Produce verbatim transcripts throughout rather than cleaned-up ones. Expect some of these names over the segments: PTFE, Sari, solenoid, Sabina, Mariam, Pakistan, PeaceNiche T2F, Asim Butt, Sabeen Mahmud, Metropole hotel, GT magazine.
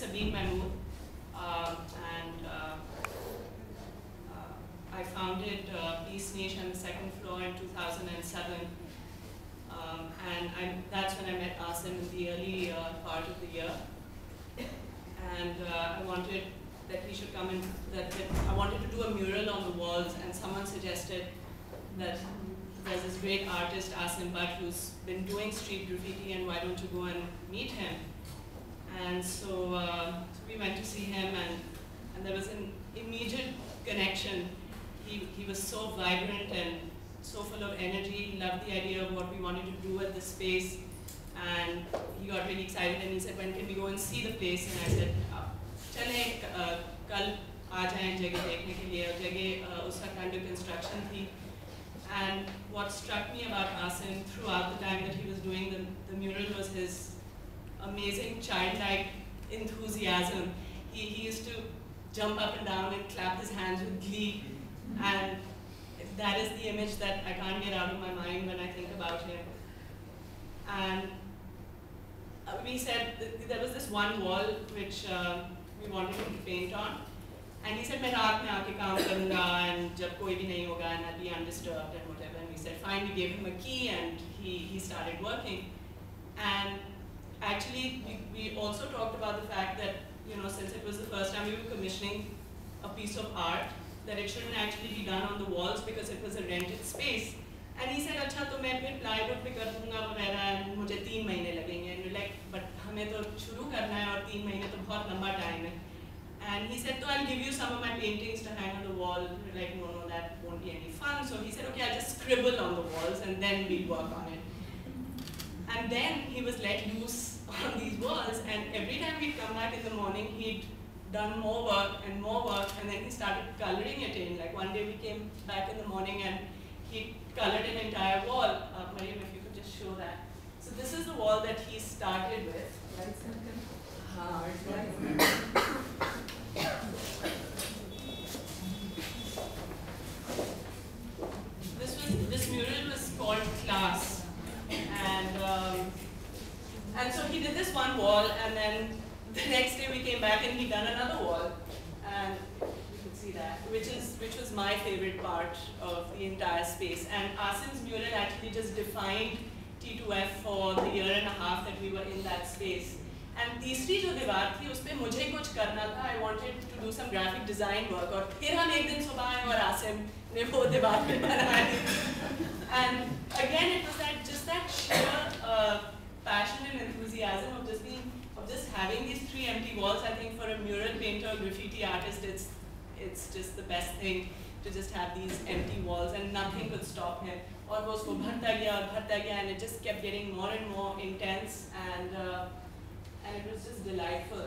is Sabeen Mahmud, uh, and uh, uh, I founded uh, PeaceNiche on the second floor in two thousand seven, um, and I, that's when I met Asim in the early uh, part of the year, and uh, I wanted that he should come in, that, that I wanted to do a mural on the walls, and someone suggested that there's this great artist, Asim Butt, who's been doing street graffiti, and why don't you go and meet him? And so, uh, so we went to see him, and, and there was an immediate connection. He, he was so vibrant and so full of energy. He loved the idea of what we wanted to do at the space, and he got really excited, and he said, when can we go and see the place? And I said, chale, kal aa jaye jagah dekhne ke liye, jagah uska under construction thi. And what struck me about Asim throughout the time that he was doing the, the mural was his amazing childlike enthusiasm. He, he used to jump up and down and clap his hands with glee. And that is the image that I can't get out of my mind when I think about him. And we said, there was this one wall which uh, we wanted him to paint on. And he said, main raat mein aake kaam karunga, and jab koi bhi nahi hoga, and I'll be undisturbed and whatever. And we said, fine, we gave him a key, and he, he started working. And actually, we, we also talked about the fact that, you know, since it was the first time we were commissioning a piece of art, that it shouldn't actually be done on the walls because it was a rented space. And he said, acha, to main phir plywood pe kar dunga wagaira, and mujhe teen mahine lagenge. And we're like, but hame to shuru karna hai, aur teen mahine to bahut lamba time hai. And he said, so I'll give you some of my paintings to hang on the wall. We're like, no, no, that won't be any fun. So he said, okay, I'll just scribble on the walls, and then we'll work on it. And then he was let loose on these walls, and every time we'd come back in the morning, he'd done more work and more work, and then he started coloring it in. Like one day we came back in the morning, and he colored an entire wall. Uh, Mariam, if you could just show that. So this is the wall that he started with. Right? Uh, this was this mural was called Class, and um, and so he did this one wall, and then the next day we came back and he done another wall, and you can see that, which is which was my favorite part of the entire space. And Asim's mural actually just defined T two F for the year and a half that we were in that space. And तीसरी जो दीवार थी उसपे मुझे कुछ करना था. I wanted to do some graphic design work. और फिर हम एक दिन सुबह आए और आसिम ने वो दीवार पे बनाई. And again, it was that just that sheer uh, passion and enthusiasm of just being, of just having these three empty walls. I think for a mural painter, graffiti artist, it's it's just the best thing to just have these empty walls, and nothing could stop him. और वो उसको भरता गया और भरता गया, and it just kept getting more and more intense, and uh, and it was just delightful.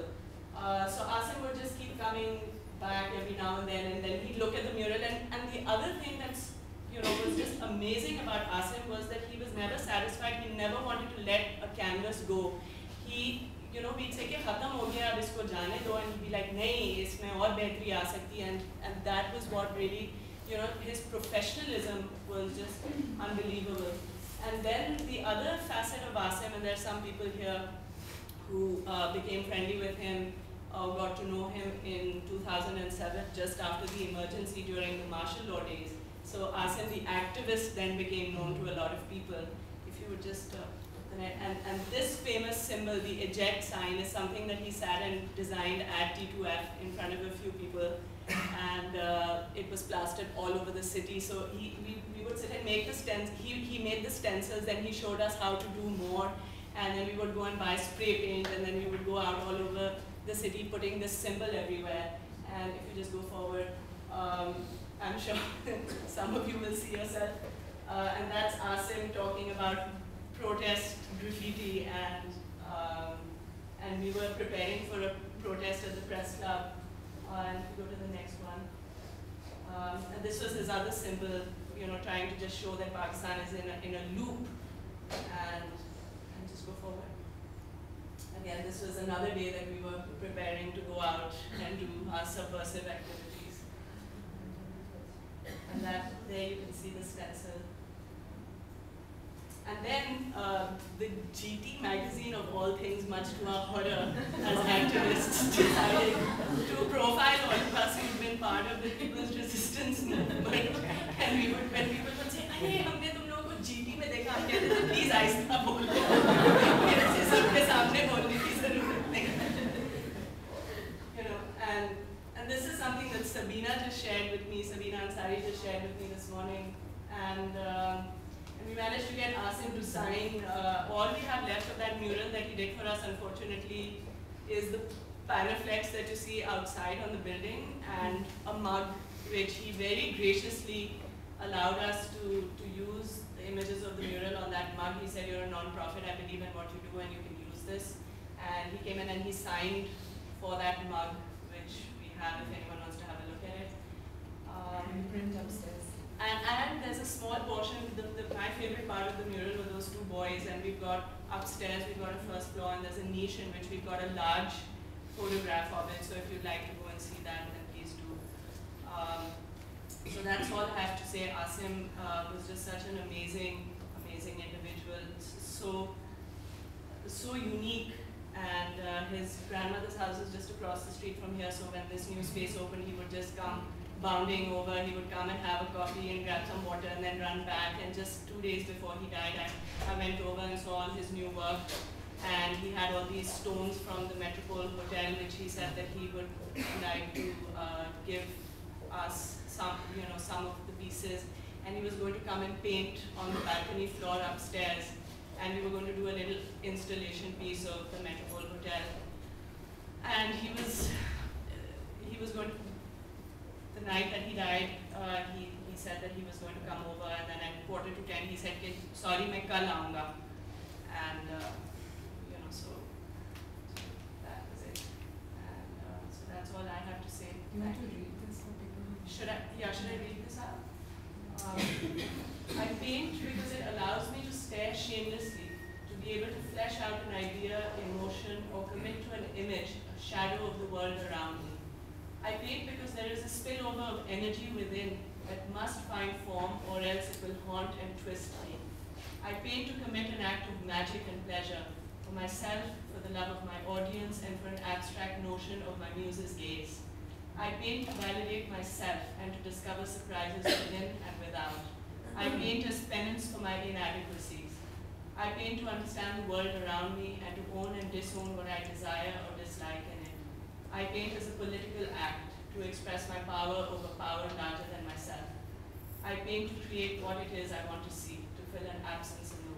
Uh, so Asim would just keep coming back every now and then, and then he'd look at the mural. And, and the other thing that's, you know, was just amazing about Asim was that he was never satisfied. He never wanted to let a canvas go. He, you know, we'd say, "Ke khatam ho gaya, ab isko jaane do," and he'd be like, "Nahi, isme aur behtri aa sakti." And and that was what really, you know, his professionalism was just unbelievable. And then the other facet of Asim, and there's some people here who uh, became friendly with him, uh, got to know him in two thousand seven, just after the emergency during the martial law days. So Asim, the activist, then became known to a lot of people. If you would just, uh, and, and this famous symbol, the eject sign, is something that he sat and designed at T two F in front of a few people, and uh, it was plastered all over the city. So he, we, we would sit and make the stencils. He, he made the stencils, then he showed us how to do more. And then we would go and buy spray paint, and then we would go out all over the city putting this symbol everywhere. And if you just go forward, um, I'm sure some of you will see yourself. Uh, and that's Asim talking about protest graffiti, and um, and we were preparing for a protest at the press club. Uh, and if you go to the next one. Um, and this was his other symbol, you know, trying to just show that Pakistan is in a, in a loop. And go forward. Again, this was another day that we were preparing to go out and do our subversive activities. And that, there you can see the stencil. And then uh, the G T magazine, of all things, much to our horror as activists, just decided to profile all of us who've been part of the people's resistance movement. And we would, when people would say, "Hey, हमने तुम लोगों को G T में देखा क्या था? Please आइस्ता बोल दो। मेरे से सबके सामने बोलने की ज़रूरत नहीं है." You know, and and this is something that Sabina just shared with me. Sabina and Sari just shared with me this morning, and. Um, And we managed to get Asim to sign. Uh, all we have left of that mural that he did for us, unfortunately, is the paraflex that you see outside on the building and a mug, which he very graciously allowed us to, to use the images of the mural on that mug. He said, "You're a non-profit, I believe in what you do and you can use this." And he came in and he signed for that mug, which we have, if anyone wants to have a look at it. Um, print upstairs. And, and there's a small portion, the, the, my favorite part of the mural were those two boys, and we've got upstairs, we've got a first floor, and there's a niche in which we've got a large photograph of it, so if you'd like to go and see that, then please do. Um, so that's all I have to say. Asim uh, was just such an amazing, amazing individual, so, so unique, and uh, his grandmother's house is just across the street from here, so when this new space opened, he would just come bounding over, he would come and have a coffee and grab some water and then run back. And just two days before he died, I, I went over and saw all his new work. And he had all these stones from the Metropole hotel, which he said that he would like to uh, give us some, you know, some of the pieces. And he was going to come and paint on the balcony floor upstairs. And we were going to do a little installation piece of the Metropole hotel. And he was, he was going to. The night that he died, uh, he, he said that he was going to come over, and then at quarter to ten, he said, "Sorry, main kal aaunga." And uh, you know, so, so that was it. And uh, so that's all I have to say. You want to read this for people? Should I? Yeah, should I read this out? Um, I paint because it allows me to stare shamelessly, to be able to flesh out an idea, emotion, or commit to an image, a shadow of the world around me. I paint because there is a spillover of energy within that must find form or else it will haunt and twist me. I paint to commit an act of magic and pleasure for myself, for the love of my audience, and for an abstract notion of my muse's gaze. I paint to validate myself and to discover surprises within and without. I paint as penance for my inadequacies. I paint to understand the world around me and to own and disown what I desire or dislike in it. I paint as a political act to express my power over power larger than myself. I paint to create what it is I want to see, to fill an absence in the